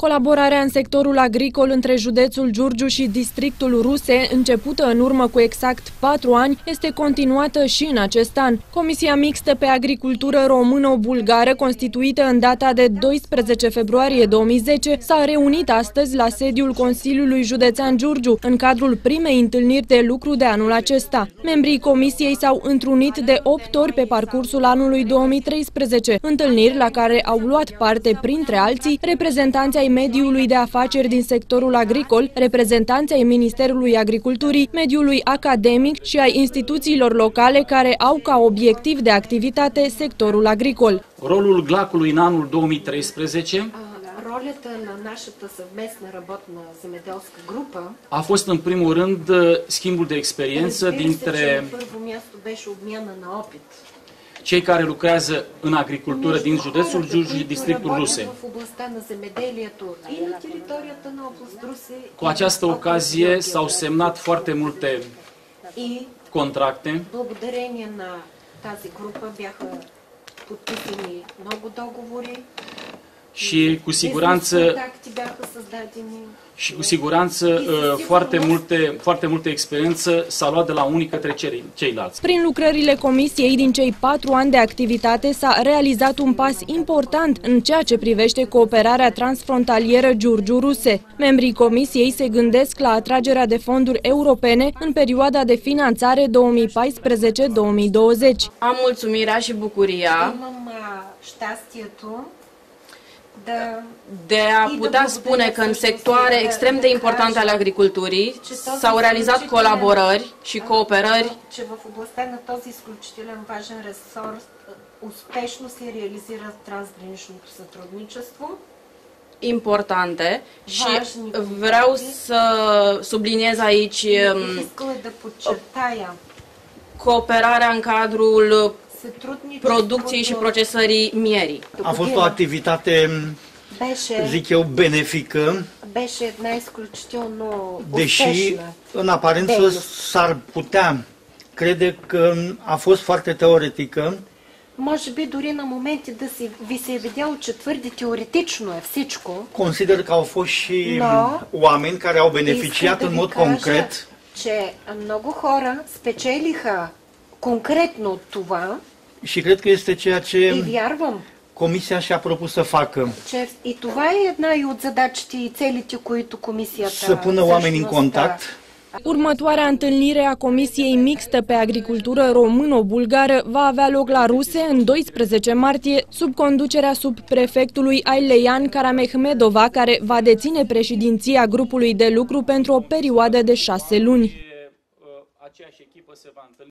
Colaborarea în sectorul agricol între județul Giurgiu și districtul Ruse, începută în urmă cu exact 4 ani, este continuată și în acest an. Comisia Mixtă pe Agricultură Română-Bulgară, constituită în data de 12 februarie 2010, s-a reunit astăzi la sediul Consiliului Județean Giurgiu, în cadrul primei întâlniri de lucru de anul acesta. Membrii comisiei s-au întrunit de 8 ori pe parcursul anului 2013, întâlniri la care au luat parte, printre alții, reprezentanții ai mediului de afaceri din sectorul agricol, reprezentanții ai Ministerului Agriculturii, mediului academic și ai instituțiilor locale care au ca obiectiv de activitate sectorul agricol. Rolul glacului în anul 2013 a fost în primul rând schimbul de experiență dintre cei care lucrează în agricultură din județul Giurgiu și districtul Ruse. Cu această ocazie s-au semnat foarte multe contracte. Și cu siguranță foarte multă experiență s-a luat de la unii către ceilalți. Prin lucrările comisiei, din cei 4 ani de activitate s-a realizat un pas important în ceea ce privește cooperarea transfrontalieră Giurgiu-Ruse. Membrii comisiei se gândesc la atragerea de fonduri europene în perioada de finanțare 2014-2020. Am mulțumirea și bucuria de a putea spune că în sectoare extrem de importante ale agriculturii s-au realizat colaborări și cooperări. Importante și vreau să subliniez aici cooperarea în cadrul producției și procesării mierii. A fost o activitate, zic eu, benefică, deși în aparență s-ar putea crede că a fost foarte teoretică. Consider că au fost și oameni care au beneficiat în mod concret. Și cred că este ceea ce Comisia și-a propus să facă. Să pună oameni în contact. Următoarea întâlnire a Comisiei Mixtă pe Agricultură Româno-Bulgară va avea loc la Ruse în 12 martie, sub conducerea subprefectului Aileian Karamehmedova, care va deține președinția grupului de lucru pentru o perioadă de 6 luni. Aceeași echipă se va întâlni.